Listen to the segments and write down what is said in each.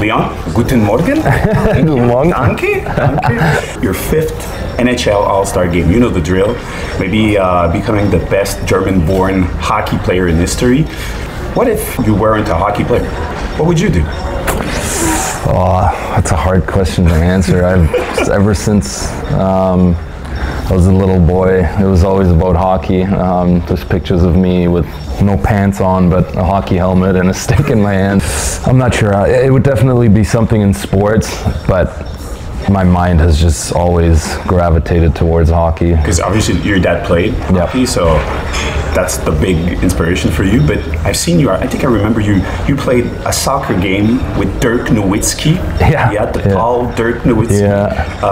Leon, guten Morgen. Guten Morgen. Danke. Danke. Your fifth NHL All-Star game. You know the drill. Maybe becoming the best German-born hockey player in history. What if you weren't a hockey player? What would you do? Oh, that's a hard question to answer. Ever since I was a little boy, it was always about hockey. There's pictures of me with no pants on, but a hockey helmet and a stick in my hand. I'm not sure. It would definitely be something in sports, but my mind has just always gravitated towards hockey. Because obviously your dad played hockey, so that's the big inspiration for you. But I've seen you, I think I remember you played a soccer game with Dirk Nowitzki. Yeah. Yeah, the tall Dirk Nowitzki. Yeah.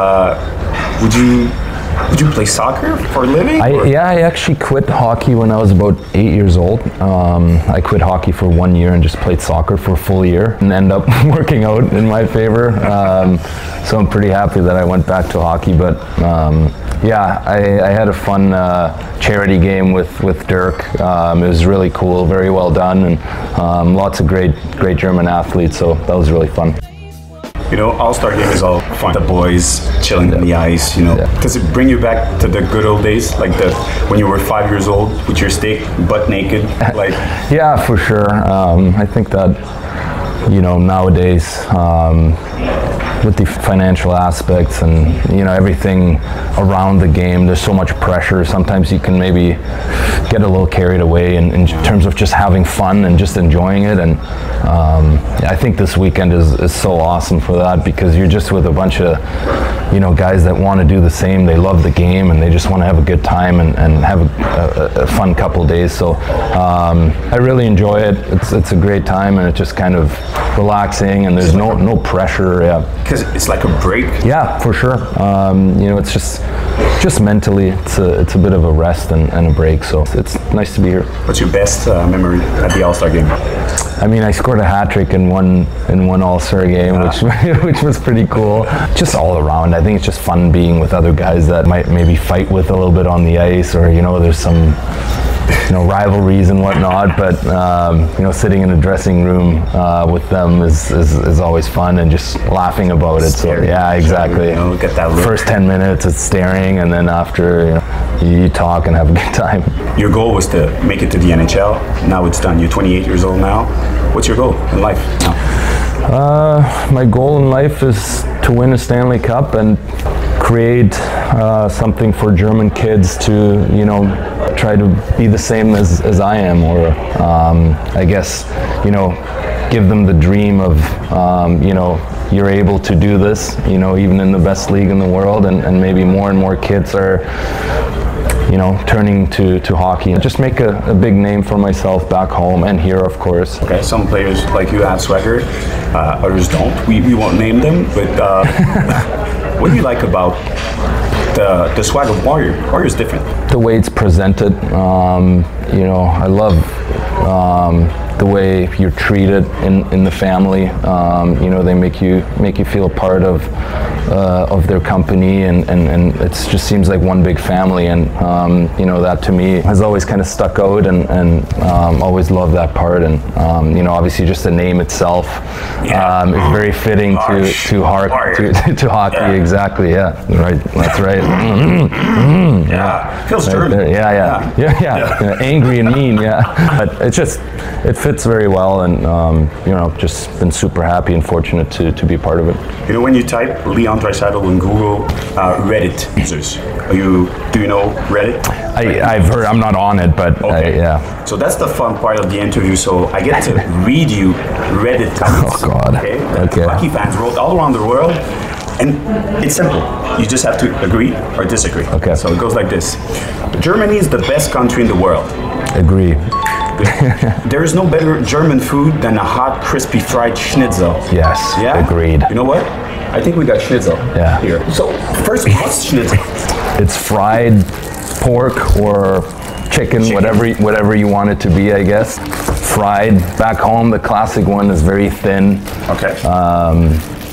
Would you play soccer for a living? I actually quit hockey when I was about 8 years old. I quit hockey for 1 year and just played soccer for a full year and ended up working out in my favor. So I'm pretty happy that I went back to hockey. But yeah, I had a fun charity game with Dirk. It was really cool, very well done, and lots of great German athletes. So that was really fun. You know, All-Star game is all fun. The boys chilling on the ice, you know. Yeah. Does it bring you back to the good old days? Like when you were 5 years old with your stick, butt naked? Like. Yeah, for sure. I think that, you know, nowadays, with the financial aspects and, you know, everything around the game, there's so much pressure. Sometimes you can maybe get a little carried away in terms of just having fun and just enjoying it. And I think this weekend is so awesome for that, because you're just with a bunch of, you know, guys that want to do the same. They love the game and they just want to have a good time and have a fun couple days. So I really enjoy it. It's a great time, and it's just kind of relaxing, and there's no pressure. Yeah. Because it's like a break. Yeah, for sure. You know, it's just mentally, it's a bit of a rest and a break. So it's nice to be here. What's your best memory at the All-Star game? I mean, I scored a hat trick in one All-Star game, which was pretty cool. Just all around, I think it's just fun being with other guys that might maybe fight with a little bit on the ice, or you know, there's some, you know, rivalries and whatnot, but you know, sitting in a dressing room with them is always fun, and just laughing about it. So yeah, exactly. You know, look at that look. First 10 minutes, it's staring, and then after, you know, you talk and have a good time. Your goal was to make it to the NHL. Now it's done. You're 28 years old now. What's your goal in life now? My goal in life is to win a Stanley Cup and create something for German kids to, you know, try to be the same as I am, or I guess, you know, give them the dream of, you know, you're able to do this, you know, even in the best league in the world, and maybe more and more kids are, you know, turning to hockey, and just make a big name for myself back home and here, of course. Okay, some players like you have swagger, others don't. We won't name them, but what do you like about the swag of Warrior? Warrior is different. The way it's presented, you know, I love the way you're treated in the family. You know, they make you feel part of their company, and it just seems like one big family, and you know, that to me has always kind of stuck out, and always loved that part, and you know, obviously just the name itself is very fitting to hockey. Yeah. Exactly. Yeah, right, that's right. Yeah, feels German. Right. Yeah. Angry and mean. Yeah, but it's just, it fits very well, and you know, just been super happy and fortunate to be part of it. You know, when you type Leon Draisaitl in Google, Reddit users, do you know Reddit? I've heard. I'm not on it, but okay. Yeah. So that's the fun part of the interview. So I get to read you Reddit comments. Oh God. Okay. Hockey fans wrote all around the world, and it's simple. You just have to agree or disagree. Okay. So it goes like this: Germany is the best country in the world. Agree. There is no better German food than a hot, crispy, fried schnitzel. Yes, yeah? Agreed. You know what? I think we got schnitzel here. So, first, what's schnitzel? It's fried pork or chicken. whatever you want it to be, I guess. Fried. Back home, the classic one is very thin. Okay.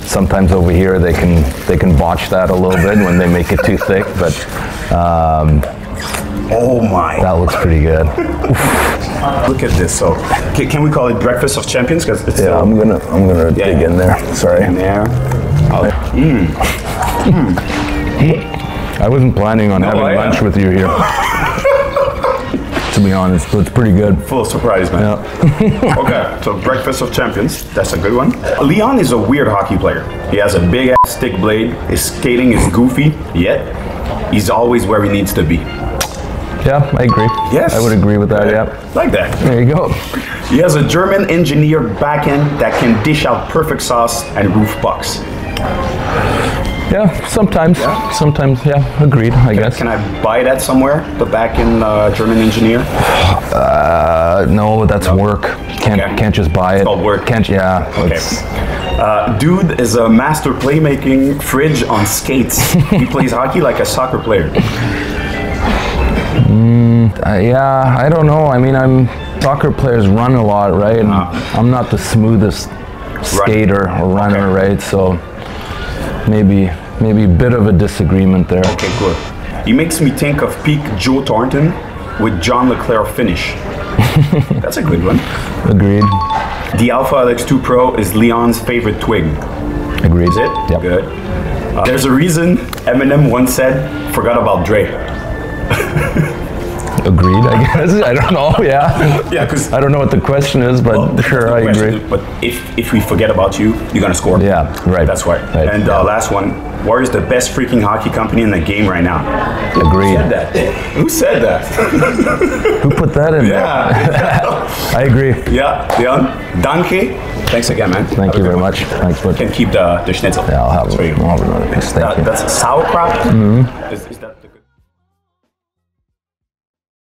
Sometimes over here, they can botch that a little bit when they make it too thick, but Oh my. That looks pretty good. Look at this. So can we call it breakfast of champions? Cause it's, yeah, I'm gonna dig in there. Sorry. In there. Mm. Mm. I wasn't planning on having lunch with you here. To be honest, but it's pretty good. Full of surprise, man. Yeah. Okay, so breakfast of champions. That's a good one. Leon is a weird hockey player. He has a big ass stick blade. His skating is goofy, yet he's always where he needs to be. Yeah, I agree. Yes. I would agree with that, yeah. Like that. There you go. He has a German engineered backhand that can dish out perfect sauce and roof pucks. Yeah, sometimes. Yeah. Sometimes, yeah. Agreed, I guess. Can I buy that somewhere? The back in German engineer? No, that's work. Can't just buy it. It's called work. Can't, yeah. Okay. Dude is a master playmaking fridge on skates. He plays hockey like a soccer player. Yeah, I don't know. I mean, soccer players run a lot, right? And I'm not the smoothest skater or runner, right? So maybe a bit of a disagreement there. Okay, good. He makes me think of peak Joe Thornton with John LeClair finish. That's a good one. Agreed. The Alpha Alex II Pro is Leon's favorite twig. Agreed. Is it? Yep. Good. There's a reason Eminem once said, "Forgot about Dre." Agreed, I guess. I don't know, yeah. Yeah, because I don't know what the question is, but well, sure, I agree. But if we forget about you, you're gonna score. Yeah, right. That's why. Right. And last one, Warrior's the best freaking hockey company in the game right now. Agreed. Who said that? Who put that in? Yeah. I agree. Yeah, Leon. Danke. Thanks again, man. Thank you very much. Thanks for. Can keep the schnitzel. Yeah, I'll have it. Thank you. That's sauerkraut. Mm-hmm.